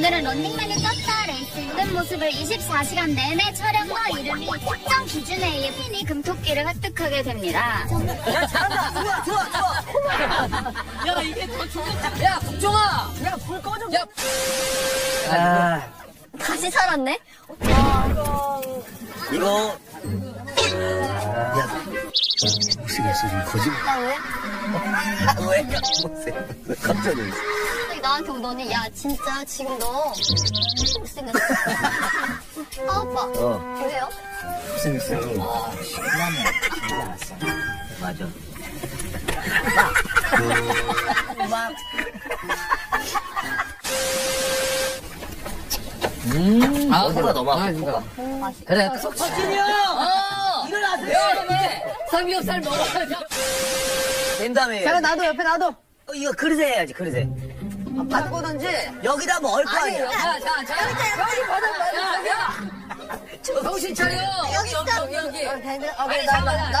오늘은 런닝맨이 떴다 레이스 입은 모습을 24시간 내내 촬영과 이름이 특정 기준에 의해 핀이 금토끼를 획득하게 됩니다. 야 잘한다. 좋아 좋아 좋아. 야 이게 더 좋겠다. 야 국종아. 야 불 꺼져. 야. 아 다시 살았네. 와 이거. 이거. 야 혹시 벌써 지금 거짓말? 나 왜? 왜? 갑자기 나한테 오더니 야 진짜 지금 너 못생겼어. 아 오빠 왜요? 못생겼어. 아 미안해. 알았어. 맞아. 아 코가 너무 아프다. 그래 속 진이야. 일어나세요. 삼겹살 먹어야죠. 된 다음에. 잠깐 나도 옆에 나도. 이거 그릇에 해야지 그릇에. 바꾸든지 여기다 뭐 얼거 아니야. 자 여기 바닥. 정신 차려. 여기 여기.